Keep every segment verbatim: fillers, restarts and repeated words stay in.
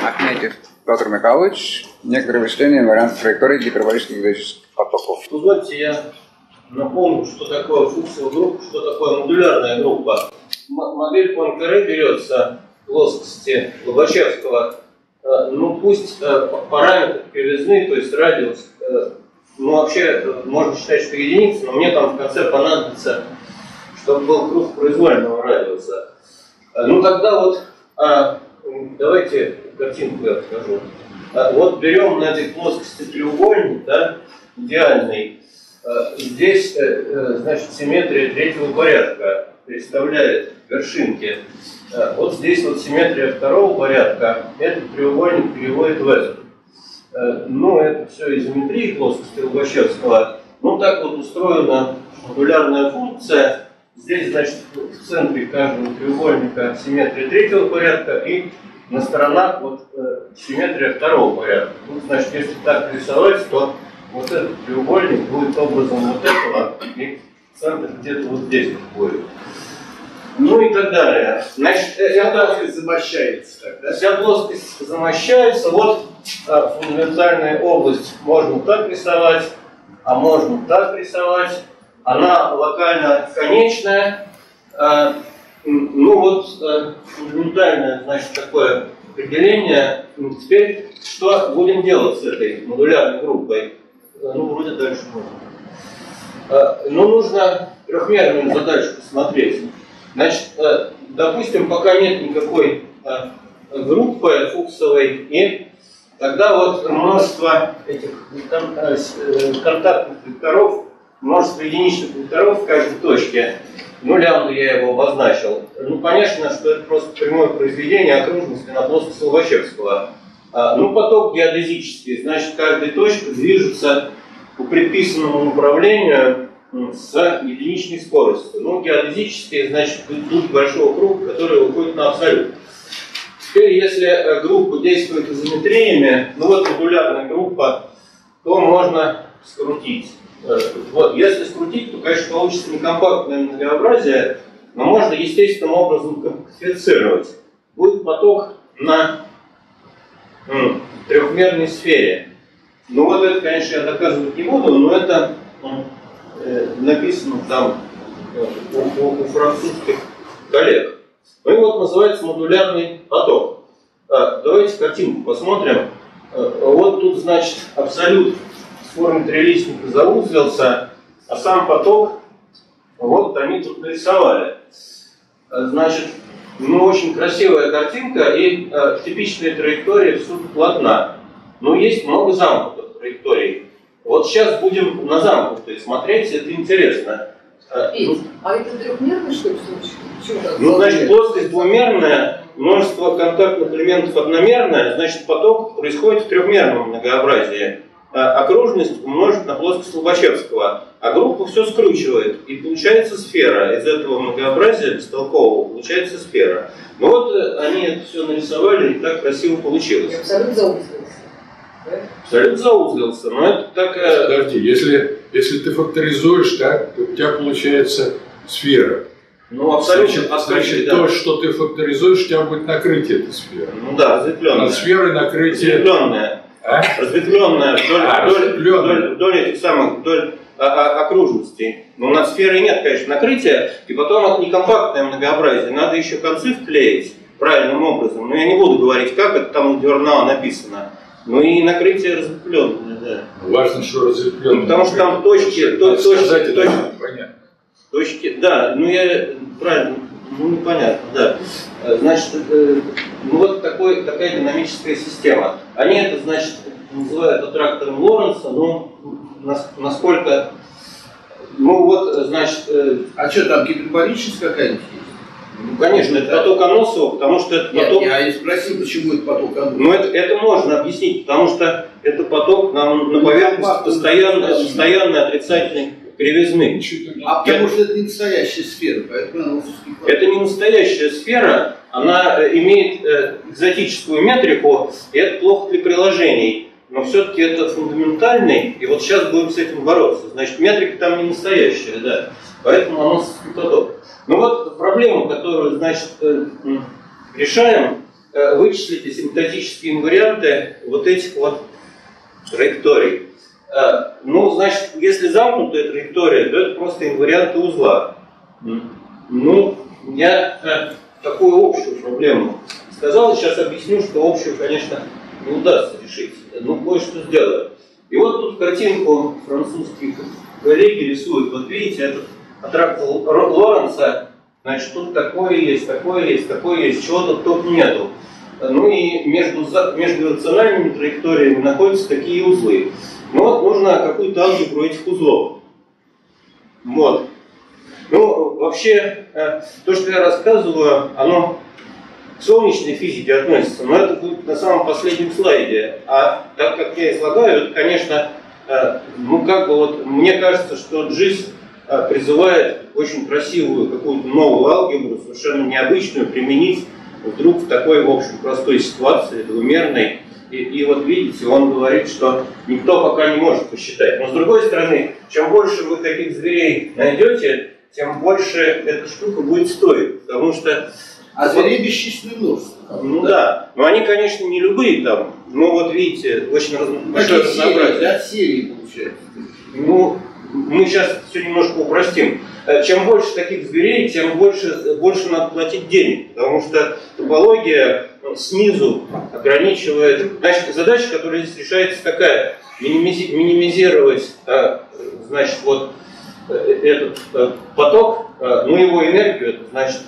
Ахметьев Петр Михайлович. Некоторые вычисления инвариантов траектории гиперболических вещественных потоков. Ну, знаете, я напомню, что такое функция группы, что такое модулярная группа. Модель Пуанкаре берется в плоскости Лобачевского. Ну, пусть параметры кривизны, то есть радиус, ну, вообще, можно считать, что единица, но мне там в конце понадобится, чтобы был круг произвольного радиуса. Ну, тогда вот, давайте картинку я покажу. Вот берем на этой плоскости треугольник, да, идеальный. Здесь, значит, симметрия третьего порядка представляет вершинки. Вот здесь вот симметрия второго порядка, этот треугольник переводит в этот. Ну, это все изометрия плоскости Лобачевского. Ну, так вот устроена модулярная функция. Здесь, значит, в центре каждого треугольника симметрия третьего порядка и на сторонах вот симметрия второго порядка. Ну, значит, если так рисовать, то вот этот треугольник будет образом вот этого, и центр где-то вот здесь будет. Ну и так далее. Значит, вся плоскость замощается. Тогда. Вся плоскость замощается. Вот а, фундаментальная область можно так рисовать, а можно так рисовать. Она локально конечная. А, ну вот а, фундаментальное, значит, такое определение. Теперь что будем делать с этой модулярной группой? Ну, вроде дальше можно. А, ну, нужно трехмерную задачу посмотреть. Значит, допустим, пока нет никакой группы фуксовой, и тогда вот множество этих контактных векторов, множество единичных векторов в каждой точке. Ну, лямбда я его обозначил. Ну, понятно, что это просто прямое произведение окружности на плоскости Лобачевского. Ну, поток геодезический, значит, каждая точка движется по предписанному направлению с единичной скоростью. Ну, геодезические, значит, идут большого круга, который уходит на абсолют. Теперь, если группа действует изометриями, ну вот модулярная группа, то можно скрутить. Вот, если скрутить, то, конечно, получится некомпактное многообразие, но можно естественным образом компактифицировать. Будет поток на м, трехмерной сфере. Ну вот это, конечно, я доказывать не буду, но это написано там у, у, у французских коллег. Ну и вот называется модулярный поток. А, давайте картинку посмотрим. А, вот тут, значит, абсолют в форме трилистника заузлился, а сам поток, вот они тут нарисовали. А, значит, ну очень красивая картинка, и а, типичная траектория всюду плотна. Но есть много замкнутых траекторий. Вот сейчас будем на замкнутые смотреть, это интересно. Петь, а это трехмерный, что ли, случай? Ну, значит, плоскость двумерная, множество контактных элементов одномерное, значит, поток происходит в трехмерном многообразии. Окружность умножить на плоскость Лобачевского, а группа все скручивает, и получается сфера. Из этого многообразия бестолкового получается сфера. Ну вот они это все нарисовали, и так красиво получилось. Абсолютно. Абсолютно заузлился, но это так... Подожди, если, если ты факторизуешь, так, то у тебя получается сфера. Ну, абсолютно. Значит, абсолютно, значит да. То, что ты факторизуешь, у тебя будет накрытие этой сферы. Ну да, разветвленное. Над сферой накрытие... Разветвленное. А? Разветвленное вдоль, а, вдоль, вдоль, вдоль этих самых, вдоль а, а, окружностей. Но над сферой нет, конечно, накрытия. И потом это некомпактное многообразие. Надо еще концы вклеить правильным образом. Но я не буду говорить, как это там у журнала написано. Ну и накрытие разветвленное, да. Важно, что разветвленное. Ну, потому что там точки, то, точки, сказать, точки, понятно. Точки, да, ну я правильно, ну непонятно, да. Значит, э, ну вот такой, такая динамическая система. Они это, значит, называют аттрактором Лоренца, но нас, насколько, ну вот, значит... Э, а что там, гиперболичность какая-нибудь есть? Ну, конечно, это поток Аносова, потому что это поток... Нет, я не спросил, почему это поток Аносова. Ну, это, это можно объяснить, потому что это поток нам на поверхности постоянно, постоянно отрицательной кривизны. А потому это... что это не настоящая сфера, поэтому... Это не настоящая сфера, она имеет экзотическую метрику, и это плохо для приложений. Но все-таки это фундаментальный, и вот сейчас будем с этим бороться. Значит, метрика там не настоящая, да. Поэтому Аносовский поток. Ну вот проблему, которую, значит, решаем, вычислите симптотические инварианты вот этих вот траекторий. Ну, значит, если замкнутая траектория, то это просто инварианты узла. Ну, я такую общую проблему сказал, сейчас объясню, что общую, конечно, не удастся решить, но кое-что сделаю. И вот тут картинку французских коллеги рисуют. Вот видите, этот аттракт Лоренца, значит, тут такое есть, такое есть, такое есть, чего-то тут нету. Ну и между, между рациональными траекториями находятся такие узлы. Ну вот нужно какую-то алгебру этих узлов. Вот. Ну, вообще, то, что я рассказываю, оно к солнечной физике относится, но это будет на самом последнем слайде. А так как я излагаю, это, конечно, ну как бы вот, мне кажется, что джиз призывает очень красивую какую-то новую алгебру, совершенно необычную, применить вдруг в такой, в общем, простой ситуации, двумерной. И, и вот видите, он говорит, что никто пока не может посчитать. Но с другой стороны, чем больше вы таких зверей найдете, тем больше эта штука будет стоить, потому что... А зверей бесчисленное множество. Ну да? да. Но они, конечно, не любые там. Но вот видите, очень большое разнообразие. От серии получается. Ну, мы сейчас все немножко упростим. Чем больше таких зверей, тем больше, больше надо платить денег. Потому что топология снизу ограничивает... Значит, задача, которая здесь решается, такая. Минимизировать, значит, вот этот поток, ну, его энергию, значит...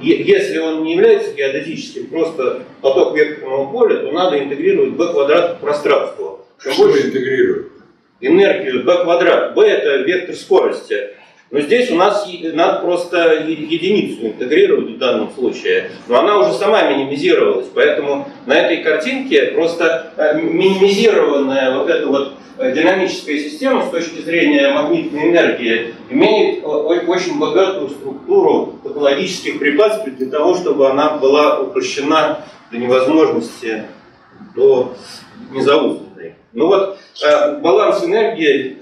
Если он не является геодезическим, просто поток векторного поля, то надо интегрировать b квадрат в пространство. Чем Что больше интегрирует? Энергию b квадрат. b это вектор скорости. Но здесь у нас надо просто единицу интегрировать в данном случае. Но она уже сама минимизировалась. Поэтому на этой картинке просто минимизированная вот эта вот динамическая система с точки зрения магнитной энергии имеет очень богатую структуру топологических препятствий для того, чтобы она была упрощена до невозможности, до незаузданной. Ну вот баланс энергии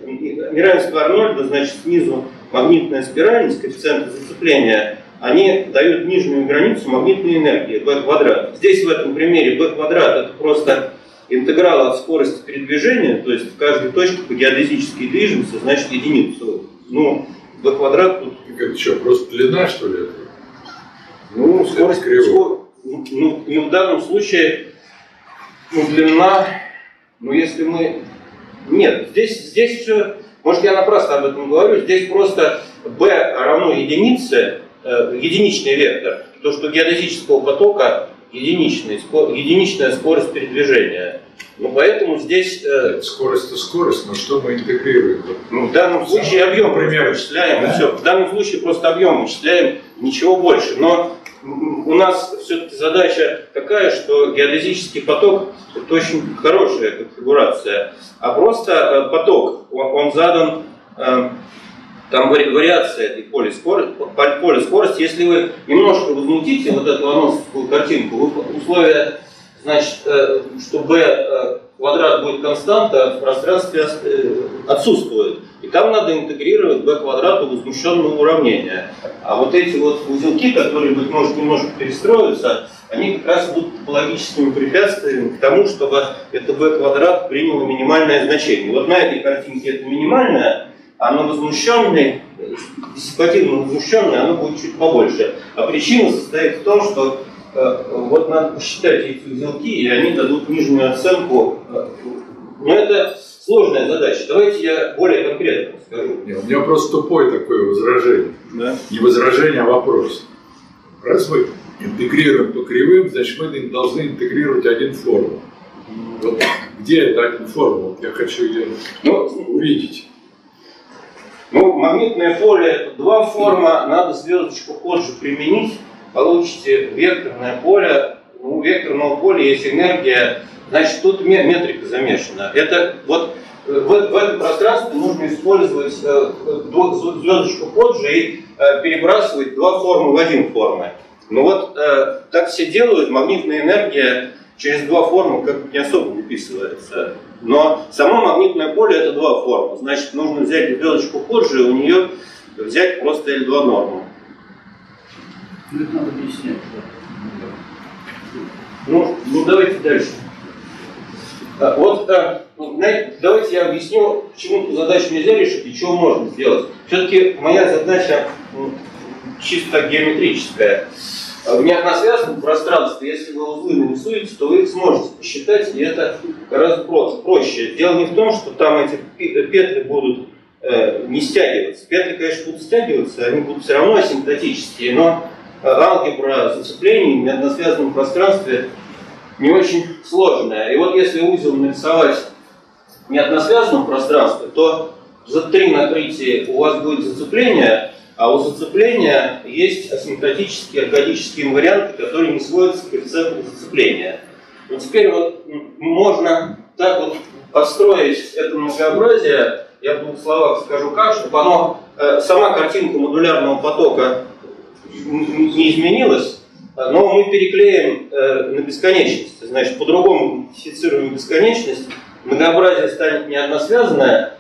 Миральского-Арнольда, значит, снизу магнитная спираль с коэффициентом зацепления, они дают нижнюю границу магнитной энергии b квадрат. Здесь в этом примере b квадрат это просто интеграл от скорости передвижения, то есть в каждой точке по геодезически движемся, значит единицу. Ну, b квадрат тут... Это что, просто длина, что ли? Ну, скорость кривого. Ну, и в данном случае ну, длина, ну, если мы... Нет, здесь, здесь все... Может, я напрасно об этом говорю. Здесь просто b равно единице, единичный вектор. То, что геодезического потока... единичная скорость передвижения. Ну, поэтому здесь... Скорость-то скорость, но что мы интегрируем? Ну, в данном случае объем вычисляем, да? Все. В данном случае просто объем вычисляем, ничего больше. Но у нас все-таки задача такая, что геодезический поток – это очень хорошая конфигурация. А просто поток, он задан... Там вариация этой поля скорости, поля скорости. Если вы немножко возмутите вот эту анонсовскую картинку, условие, значит, что b квадрат будет константа, в пространстве отсутствует. И там надо интегрировать b квадрат у возмущенного уравнения. А вот эти вот узелки, которые, быть может, немножко перестроятся, они как раз будут топологическими препятствиями к тому, чтобы это b квадрат приняло минимальное значение. Вот на этой картинке это минимальное, оно возмущенное, диссипативно возмущенное, оно будет чуть побольше. А причина состоит в том, что э, вот надо посчитать эти узелки, и они дадут нижнюю оценку. Но это сложная задача. Давайте я более конкретно скажу. Нет, у меня просто тупое такое возражение. Да? Не возражение, а вопрос. Раз мы интегрируем по кривым, значит мы должны интегрировать один формул. Вот где это один формул? Я хочу ее ну, увидеть. Ну, магнитное поле это два форма, надо звездочку позже применить, получите векторное поле. У векторного поля есть энергия, значит тут метрика замешана. Это вот в, в этом пространстве нужно использовать э, звездочку позже и э, перебрасывать два формы в один форму. Ну вот э, так все делают, магнитная энергия через два формы как бы не особо выписывается. Но само магнитное поле это два формы. Значит, нужно взять звездочку позже, и у нее взять просто эль два норму. Ну, это надо объяснять. Ну, давайте дальше. А, вот, а, знаете, давайте я объясню, почему эту задачу нельзя решить и чего можно сделать. Все-таки моя задача ну, чисто геометрическая. У меня одна связка в пространстве, если вы узлы нарисуете, то вы их сможете посчитать, и это гораздо проще. Дело не в том, что там эти петли будут э, не стягиваться. Петли, конечно, будут стягиваться, они будут все равно асимптотические, но алгебра зацеплений на односвязанном пространстве не очень сложная. И вот если узел нарисовать в неодносвязанном пространстве, то за три накрытия у вас будет зацепление, а у зацепления есть асимптотические, эргодические варианты, которые не сводятся к коэффициенту зацепления. Но теперь вот можно так вот построить это многообразие, я в двух словах скажу как, чтобы оно, сама картинка модулярного потока не изменилась, но мы переклеим на бесконечность. Значит, по-другому модифицируем бесконечность, многообразие станет неодносвязанное.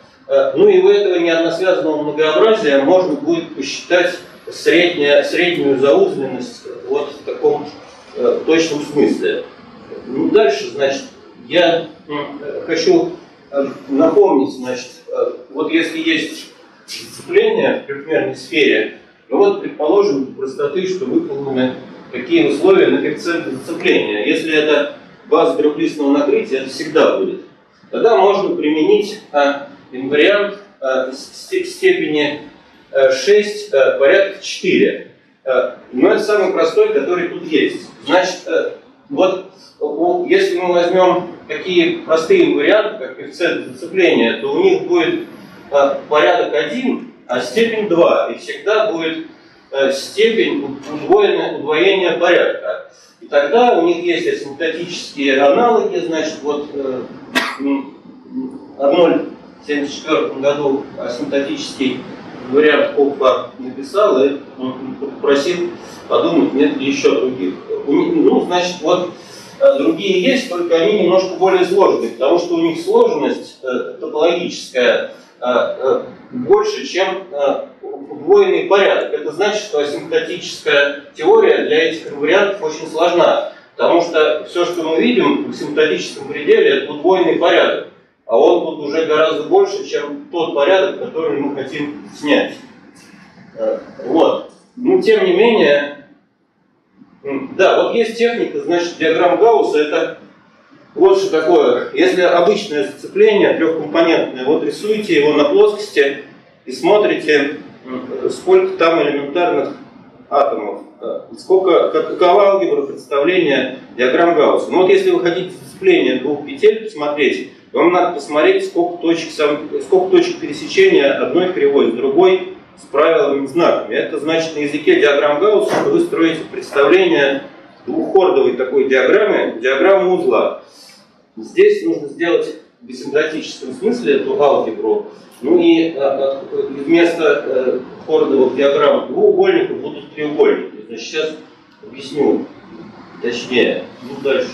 Ну и у этого неодносвязанного многообразия можно будет посчитать средняя, среднюю заузленность вот в таком э, точном смысле. Ну, дальше, значит, я э, хочу э, напомнить, значит, э, вот если есть зацепление в трехмерной сфере, ну вот предположим для простоты, что выполнены такие условия на коэффициенты зацепления. Если это база трехлистного накрытия, это всегда будет. Тогда можно применить... Э, Инвариант э, степени э, шесть, э, порядка четыре. Э, но это самый простой, который тут есть. Значит, э, вот у, если мы возьмем такие простые инварианты, как коэффициент зацепления, то у них будет э, порядок один, а степень два. И всегда будет э, степень удвоенное, удвоение порядка. И тогда у них есть асимптотические аналоги, значит, вот э, Арнольд в тысяча девятьсот семьдесят четвёртом году асимптотический вариант Коффака написал и попросил подумать, нет ли еще других. Ну, значит, вот другие есть, только они немножко более сложные, потому что у них сложность топологическая больше, чем удвоенный порядок. Это значит, что асимптотическая теория для этих вариантов очень сложна, потому что все, что мы видим в асимптотическом пределе, это удвоенный порядок. А он тут уже гораздо больше, чем тот порядок, который мы хотим снять. Вот. Ну, тем не менее, да, вот есть техника, значит, диаграмма Гаусса, это вот что такое. Если обычное зацепление, трехкомпонентное, вот рисуете его на плоскости и смотрите, сколько там элементарных атомов, сколько, какова алгебра представления диаграмм Гаусса. Ну, вот если вы хотите зацепление двух петель посмотреть, вам надо посмотреть, сколько точек, сколько точек пересечения одной кривой с другой с правилами и знаками. Это значит на языке диаграмм Гаусса, что вы строите представление двухордовой такой диаграммы, диаграммы узла. Здесь нужно сделать в асимптотическом смысле эту алгебру. Ну и вместо хордовых диаграмм двуугольников будут треугольники. Значит, сейчас объясню точнее. Ну дальше.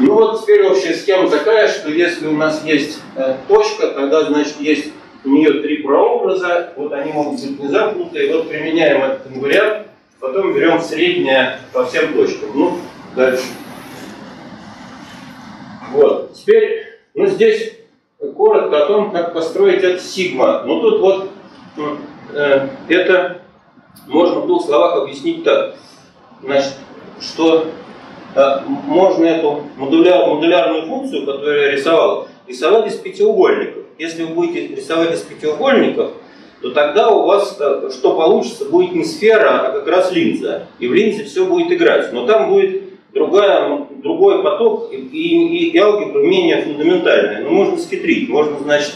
Ну вот теперь общая схема такая, что если у нас есть э, точка, тогда значит есть у нее три прообраза, вот они могут быть не замкнутые, вот применяем этот инвариант, потом берем среднее по всем точкам. Ну, дальше. Вот, теперь, ну здесь коротко о том, как построить это сигма. Ну тут вот э, это можно в двух словах объяснить так, значит, что... можно эту модуляр, модулярную функцию, которую я рисовал, рисовать из пятиугольников. Если вы будете рисовать из пятиугольников, то тогда у вас, что получится, будет не сфера, а как раз линза. И в линзе все будет играть. Но там будет другая, другой поток, и, и, и алгебра менее фундаментальная. Но можно схитрить. Можно, значит,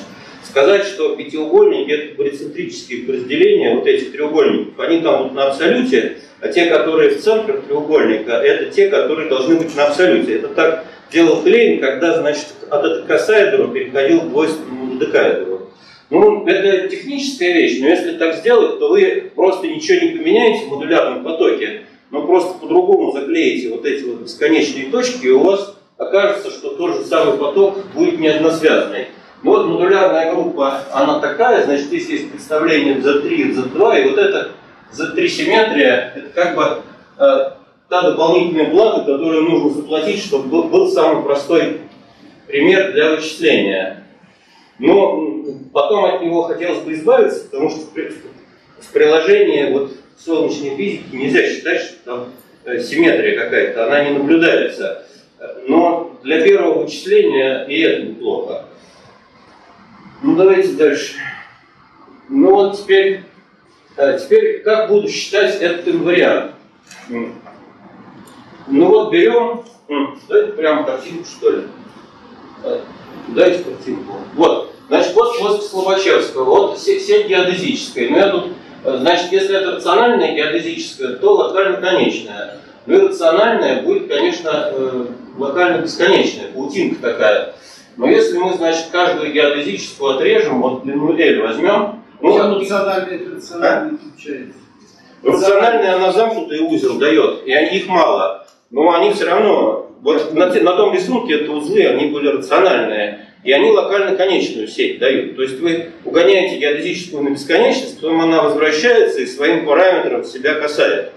сказать, что пятиугольники – это барицентрические разделения вот этих треугольников. Они там вот на абсолюте, а те, которые в центре треугольника, это те, которые должны быть на абсолюте. Это так делал Клейн, когда, значит, от декасайдера переходил к двойственному декаэдру. Ну, это техническая вещь, но если так сделать, то вы просто ничего не поменяете в модулярном потоке, но просто по-другому заклеите вот эти вот бесконечные точки, и у вас окажется, что тот же самый поток будет неодносвязанный. Вот модулярная группа, она такая, значит, здесь есть представление зет три и зет два, и вот это зет три симметрия, это как бы э, та дополнительная плата, которую нужно заплатить, чтобы был, был самый простой пример для вычисления. Но потом от него хотелось бы избавиться, потому что в приложении вот, солнечной физики нельзя считать, что там симметрия какая-то, она не наблюдается. Но для первого вычисления и это неплохо. Ну давайте дальше. Ну вот теперь, теперь как буду считать этот инвариант? Ну вот берем, давайте прямо картинку что ли. Дайте картинку. Вот, значит, вот плоскость Лобачевского, вот сеть геодезическая. Но я тут, значит, если это рациональная геодезическая, то локально-конечная. Ну и рациональная будет, конечно, локально-бесконечная, паутинка такая. Но если мы, значит, каждую геодезическую отрежем, вот длину L возьмем. Ну, а рациональная и рациональная отличается. Рациональная она замкнутый узел дает, и их мало. Но они все равно, вот на, на том рисунке это узлы, они были рациональные. И они локально-конечную сеть дают. То есть вы угоняете геодезическую на бесконечность, потом она возвращается и своим параметром себя касает.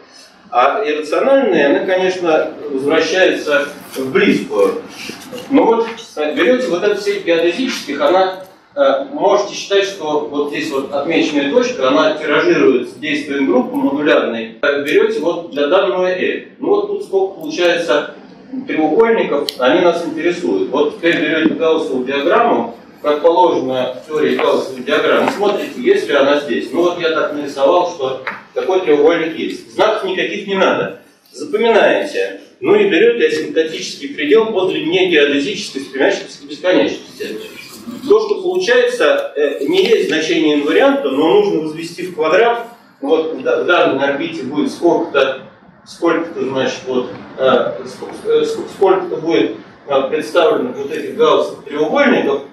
А иррациональная, она, конечно, возвращается в близкую. Ну вот, берете вот эту сеть геодезических, она, э, можете считать, что вот здесь вот отмеченная точка, она тиражируется действием группы модулярной. Берете вот для данного L. Ну вот тут сколько получается треугольников, они нас интересуют. Вот теперь берете гауссовую диаграмму, как положено в теории гауссовой диаграммы, смотрите, есть ли она здесь. Ну вот я так нарисовал, что такой треугольник есть. Знаков никаких не надо. Запоминаете. Ну и берете асимптотический предел по длине геодезической стремящейся к бесконечности. То, что получается, не есть значение инварианта, но нужно возвести в квадрат. Вот в данной орбите будет сколько-то, сколько-то, значит, вот, сколько-то будет представлено вот этих гауссовых треугольников.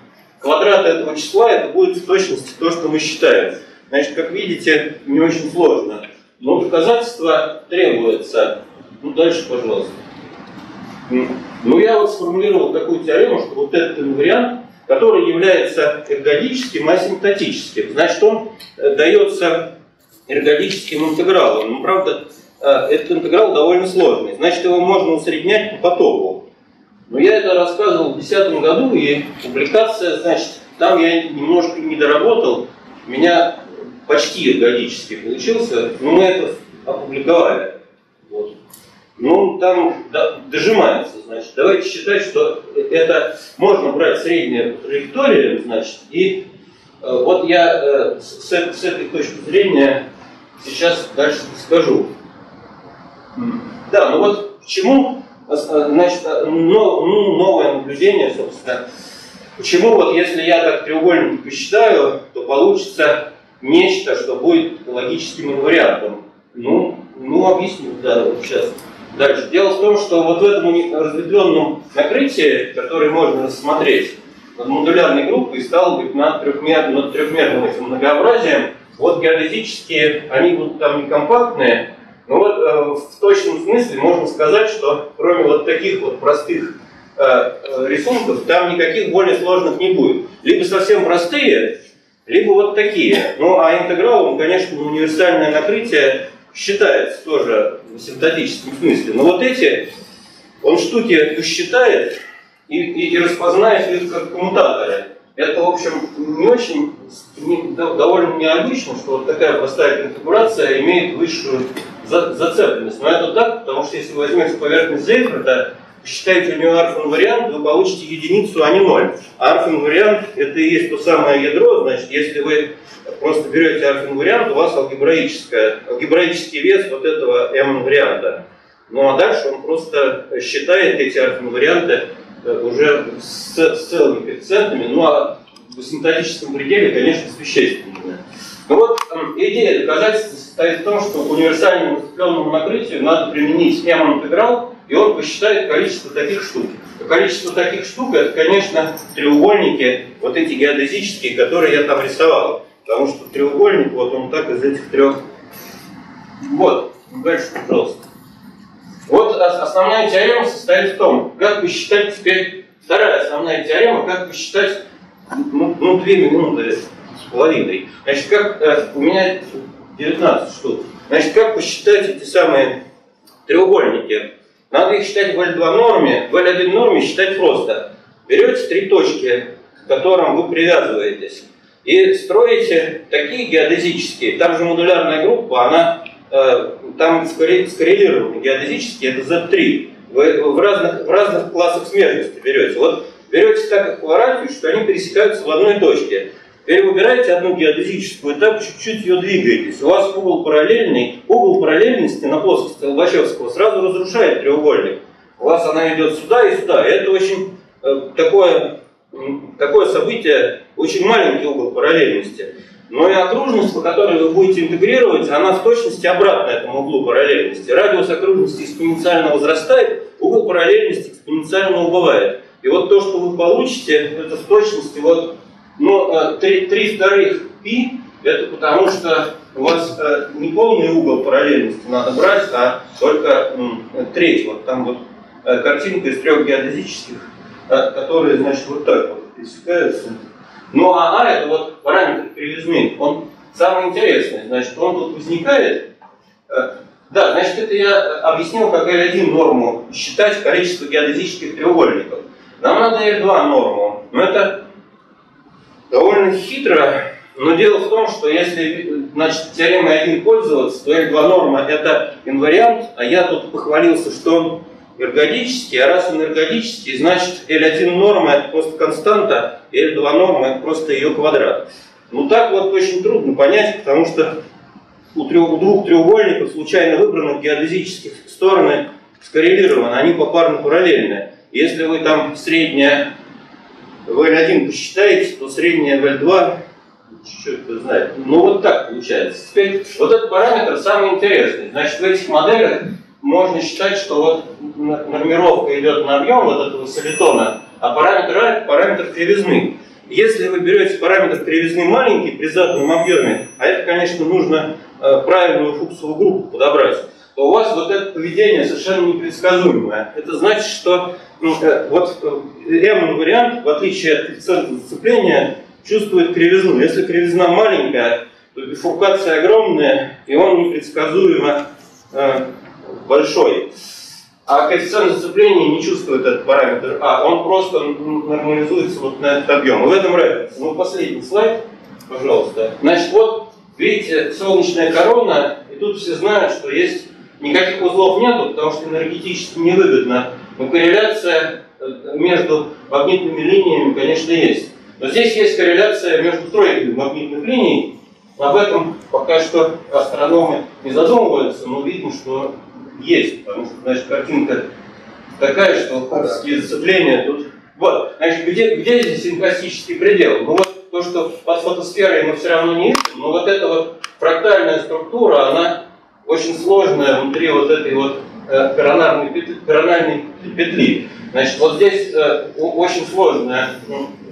Квадрат этого числа, это будет в точности то, что мы считаем. Значит, как видите, не очень сложно. Но доказательства требуется. Ну, дальше, пожалуйста. Ну, я вот сформулировал такую теорему, что вот этот инвариант, который является эргодическим, асимптотическим. Значит, он дается эргодическим интегралом. Но, правда, этот интеграл довольно сложный. Значит, его можно усреднять по топу. Но я это рассказывал в две тысячи десятом году, и публикация, значит, там я немножко не доработал. У меня почти эргодический получился, но мы это опубликовали. Вот. Ну, там да, дожимается, значит. Давайте считать, что это можно брать среднюю траекторию, значит, и э, вот я э, с, с этой точки зрения сейчас дальше скажу. Mm. Да, ну вот почему, значит, но, ну, новое наблюдение, собственно. Почему вот если я так треугольник посчитаю, то получится нечто, что будет логическим инвариантом? Ну, ну объясню, да, вот сейчас. Дальше. Дело в том, что вот в этом разветвленном накрытии, которое можно рассмотреть над модулярной группой, стало быть над, трехмер... над трехмерным этим многообразием, вот геодезические, они будут там некомпактные, но вот э, в точном смысле можно сказать, что кроме вот таких вот простых рисунков, там никаких более сложных не будет. Либо совсем простые, либо вот такие. Ну, а интегралом, конечно, универсальное накрытие считается тоже в синтетическом смысле. Но вот эти, он штуки посчитает и, и, и распознает их как коммутаторы. Это, в общем, не очень, не, довольно необычно, что вот такая простая конфигурация имеет высшую за, зацепленность. Но это так, потому что если вы возьмете поверхность Зейферта, считаете у него арф-инвариант, вы получите единицу, а не ноль. Арф-инвариант это и есть то самое ядро, значит, если вы просто берете арф-инвариант, у вас алгебраическое, алгебраический вес вот этого m-инварианта. Ну а дальше он просто считает эти арф-инварианты уже с, с целыми коэффициентами, ну а в синтетическом пределе, конечно, с вещественными. Ну вот идея доказательства состоит в том, что к универсальному распределенному накрытию надо применить m-интеграл, и он посчитает количество таких штук. Количество таких штук, это, конечно, треугольники, вот эти геодезические, которые я там рисовал. Потому что треугольник, вот он так из этих трех. Вот, дальше, пожалуйста. Вот основная теорема состоит в том, как посчитать теперь, вторая основная теорема, как посчитать, ну, ну две минуты с половиной. Значит, как, у меня девятнадцать штук. Значит, как посчитать эти самые треугольники. Надо их считать в L два норме. В L один норме считать просто. Берете три точки, к которым вы привязываетесь, и строите такие геодезические. Там же модулярная группа, она э, там скоррелирована геодезически, это зет три. Вы в разных, в разных классах смежности берете. Вот берете так акваратию, что они пересекаются в одной точке. Теперь выбираете одну геодезическую, так чуть-чуть ее двигаетесь. У вас угол параллельный, угол параллельности на плоскости Лобачевского сразу разрушает треугольник. У вас она идет сюда и сюда. И это очень э, такое, э, такое событие, очень маленький угол параллельности. Но и окружность, по которой вы будете интегрировать, она в точности обратна этому углу параллельности. Радиус окружности экспоненциально возрастает, угол параллельности экспоненциально убывает. И вот то, что вы получите, это в точности вот... Но три вторых π это потому, что у вас не полный угол параллельности надо брать, а только треть. Вот там вот картинка из трех геодезических, которые, значит, вот так вот пересекаются. Ну а А это вот параметр кривизны. Он самый интересный. Значит, он тут возникает. Да, значит, это я объяснил, как L один норму считать количество геодезических треугольников. Нам надо L два норму. Но это довольно хитро, но дело в том, что если, значит, теоремой один пользоваться, то L два норма это инвариант, а я тут похвалился, что он эргодический, а раз он эргодический, значит L один норма это просто константа, и L два норма это просто ее квадрат. Ну так вот очень трудно понять, потому что у, трех, у двух треугольников, случайно выбранных геодезических, стороны скоррелированы, они попарно параллельны. Если вы там средняя в L один посчитаете, то средняя в L два, черт его знает. Ну вот так получается. Теперь вот этот параметр самый интересный. Значит, в этих моделях можно считать, что вот нормировка идет на объем вот этого солитона, а параметр А это параметр кривизны. Если вы берете параметр кривизны маленький при заданном объеме, а это, конечно, нужно правильную фуксовую группу подобрать, то у вас вот это поведение совершенно непредсказуемое. Это значит, что ну, вот m-инвариант, в отличие от коэффициента зацепления, чувствует кривизну. Если кривизна маленькая, то бифуркация огромная, и он непредсказуемо э, большой. А коэффициент зацепления не чувствует этот параметр А, он просто нормализуется вот на этот объем. И в этом разница. Ну, последний слайд, пожалуйста. Значит, вот, видите, солнечная корона, и тут все знают, что есть... Никаких узлов нету, потому что энергетически невыгодно. Но корреляция между магнитными линиями, конечно, есть. Но здесь есть корреляция между тройками магнитных линий. Об этом пока что астрономы не задумываются, но видно, что есть. Потому что, значит, картинка такая, что зацепление тут... Вот, значит, где, где здесь синкластический предел? Ну вот то, что под фотосферой мы все равно не видим, но вот эта вот фрактальная структура, она... очень сложная внутри вот этой вот э, коронарной петли, корональной петли. Значит, вот здесь э, очень сложное,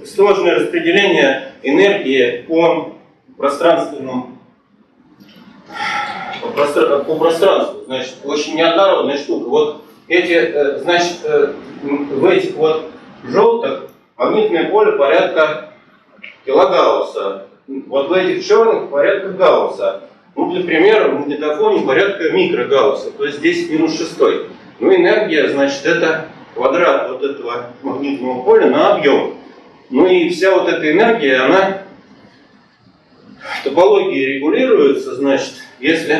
сложное распределение энергии по пространственному, по, простра, по пространству. Значит, очень неоднородная штука. Вот эти, э, значит, э, в этих вот желтых магнитное поле порядка килогаусса. Вот в этих черных порядка гаусса. Ну, для примера, в магнитофоне порядка микрогаусса, то есть десять в минус шесть. Ну, энергия, значит, это квадрат вот этого магнитного поля на объем. Ну и вся вот эта энергия, она в топологии регулируется, значит, если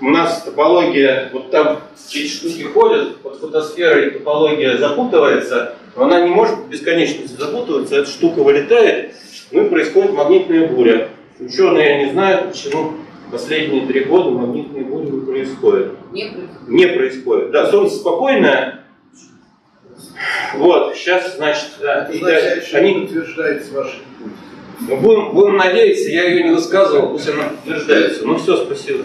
у нас топология, вот там эти штуки ходят, под фотосферой топология запутывается, но она не может бесконечно запутываться, эта штука вылетает, ну и происходит магнитная буря. Ученые не знают, почему... Последние три года магнитные бури не происходят. Не происходит. Не происходит. Да, солнце спокойное. Вот, сейчас, значит, да, и значит да, они утверждаются ваши пути. Будем, будем надеяться, я ее не высказывал, пусть она утверждается. Ну все, спасибо.